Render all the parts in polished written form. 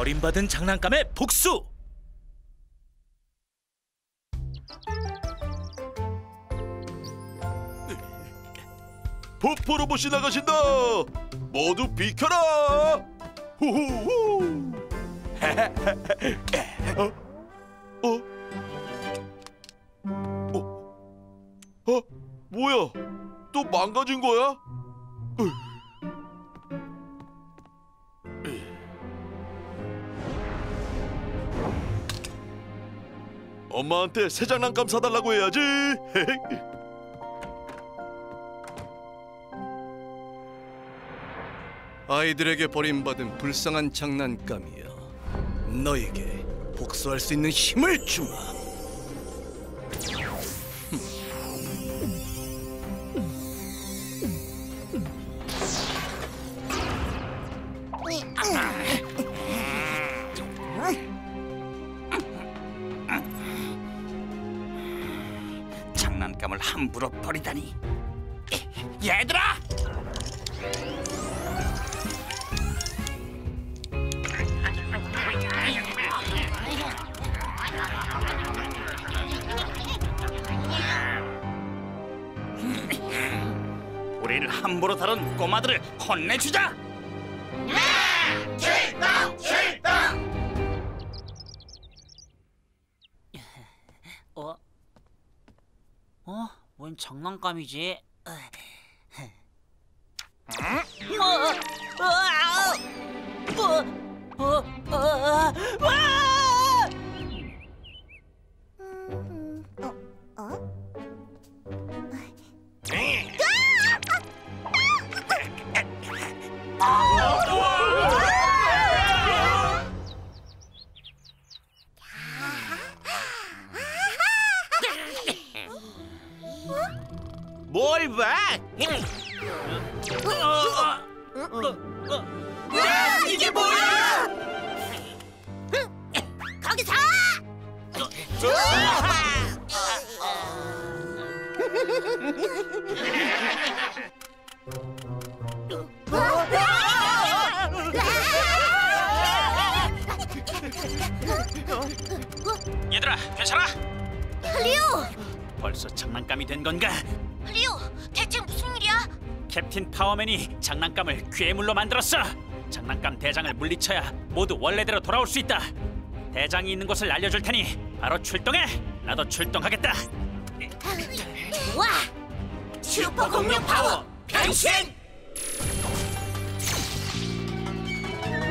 버림받은 장난감의 복수! 포포 로봇이 나가신다! 모두 비켜라! 후후후! 뭐야? 또 망가진 거야? 엄마한테 새 장난감 사달라고 해야지. 아이들에게 버림받은 불쌍한 장난감이야. 너에게 복수할 수 있는 힘을 주마. 장난감을 함부로 버리다니. 얘들아! 우리를 함부로 다룬 꼬마들을 혼내주자! 네! 출동! 출동! 뭔 장난감이지? 뭘 봐? 야, 이게 뭐야? 거기서! 얘들아, 괜찮아? 리오! 벌써 장난감이 된 건가? 리오, 대체 무슨 일이야? 캡틴 파워맨이 장난감을 괴물로 만들었어. 장난감 대장을 물리쳐야 모두 원래대로 돌아올 수 있다. 대장이 있는 곳을 알려줄 테니 바로 출동해. 나도 출동하겠다. 좋아! 슈퍼 공룡 파워 변신!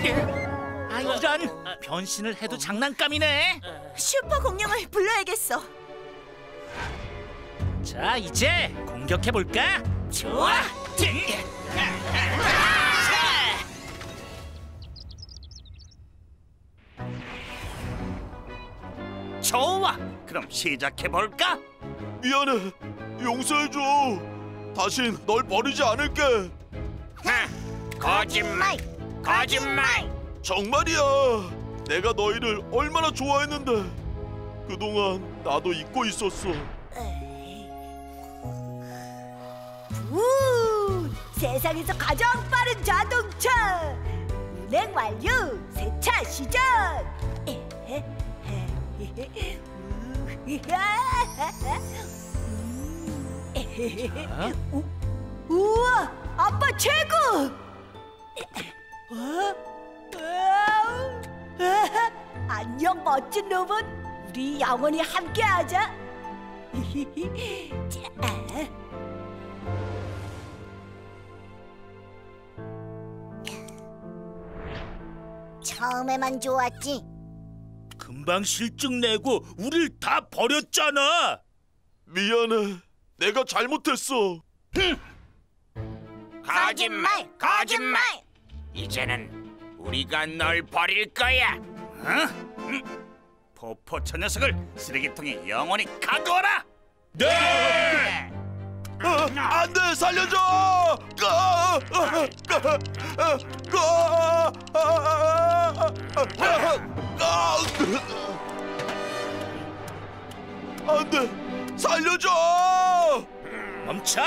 이런, 변신을 해도 장난감이네. 슈퍼 공룡을 불러야겠어. 자, 이제 공격해볼까? 좋아! 좋아! 그럼 시작해볼까? 미안해, 용서해줘. 다신 널 버리지 않을게. 거짓말! 거짓말! 정말이야! 내가 너희를 얼마나 좋아했는데. 그동안 나도 잊고 있었어. 세상에서 가장 빠른 자동차! 운행 완료! 세차 시작! 자. 우와! 아빠 최고! 안녕 멋진 로봇! 우리 영원히 함께하자! 처음에만 좋았지. 금방 실증 내고 우릴 다 버렸잖아. 미안해, 내가 잘못했어. 거짓말, 거짓말. 이제는 우리가 널 버릴 거야. 포포 저 녀석을 쓰레기통에 영원히 가둬라. 네. 안돼, 살려줘! 안돼, 살려줘! 멈춰!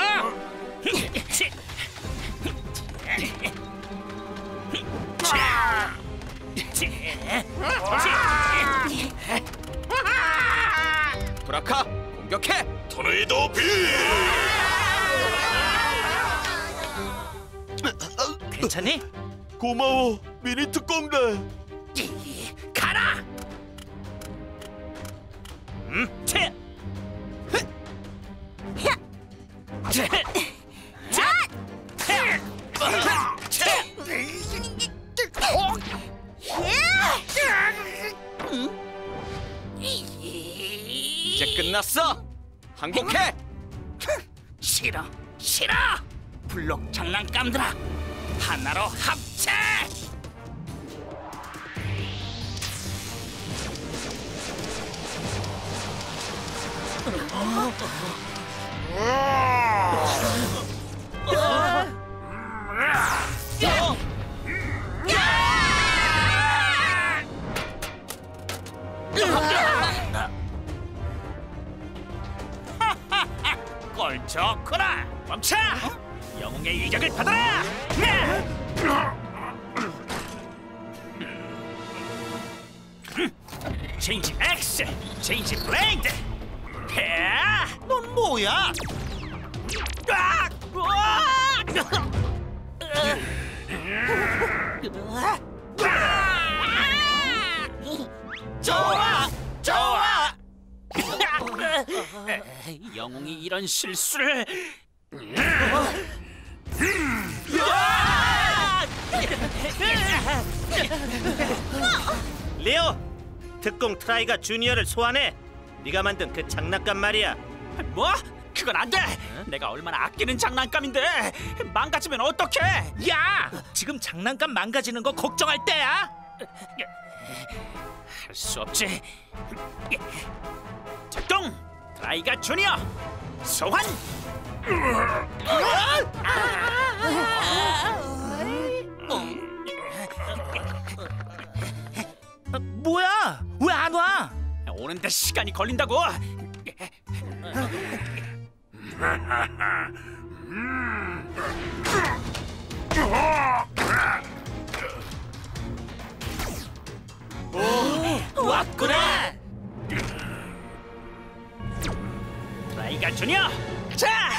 괜찮니? 고마워, 미니 특공대. 가라. 채. 이제 끝났어. 항복해. 싫어, 싫어. 블록 장난감들아, 하나로 합체. 꼴 좋구나. 멈춰. 영웅의 이격을 받아라. 체인지 액스, 체인지 블레이드. 넌 뭐야? 좋아, 좋아. 영웅이 이런 실수를. 리오, 특공 트라이거 주니어를 소환해. 네가 만든 그 장난감 말이야. 뭐? 그건 안 돼. 내가 얼마나 아끼는 장난감인데. 망가지면 어떡해? 야, 지금 장난감 망가지는 거 걱정할 때야. 할 수 없지. 작동, 트라이거 주니어 소환. 뭐야? 왜 안 와? 오는데 시간이 걸린다고. 오, 왔구나. 트라이거 주니어, 자.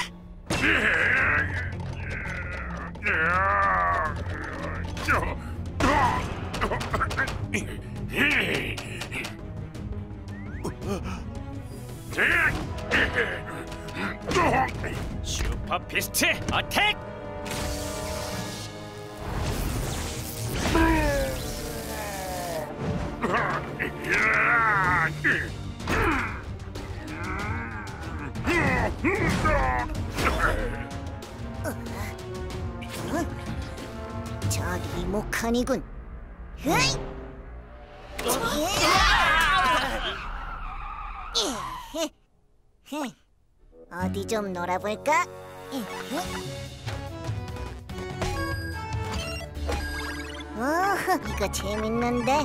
슈퍼 피스트 어택! 저기 목한이군. 어디 좀 놀아볼까? 오, 이거 재밌는데.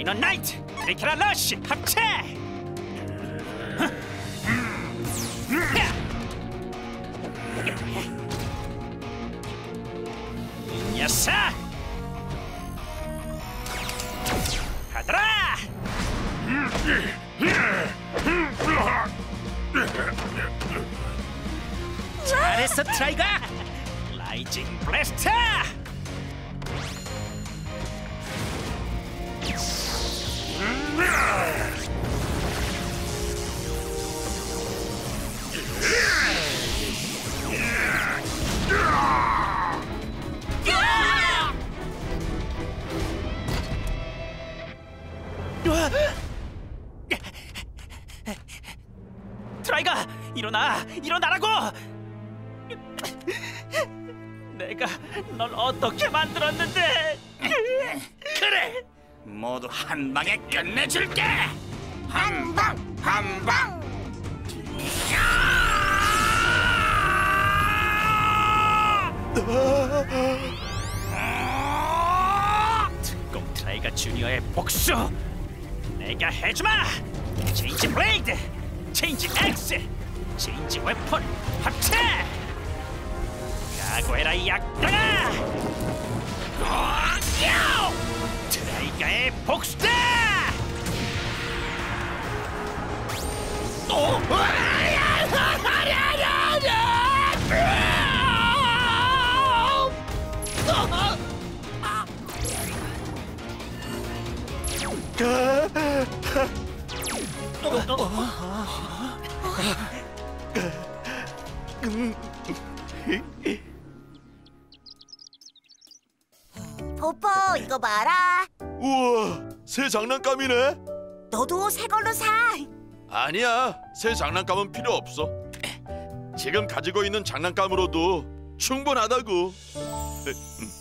인어 나이트, 트리케라 러쉬 합체. 이 녀석 가더라. 잘했어 트라이거. 라이징 블레스터. 트라이거, 일어나! 일어나라고! 내가 널 어떻게 만들었는데! 그래! 모두 한 방에 끝내줄게! 한 방! 한 방! 특공 트라이거 주니어의 복수! 내가 해주마! 체인지 블레이드! 체인지 액스! 체인지 웨폰 합체! 각오해라 이 악당아! 트라이가의 복수다! 포포, 이거 봐라. 우와, 새 장난감이네. 너도 새 걸로 사. 아니야, 새 장난감은 필요 없어. 지금 가지고 있는 장난감으로도 충분하다고.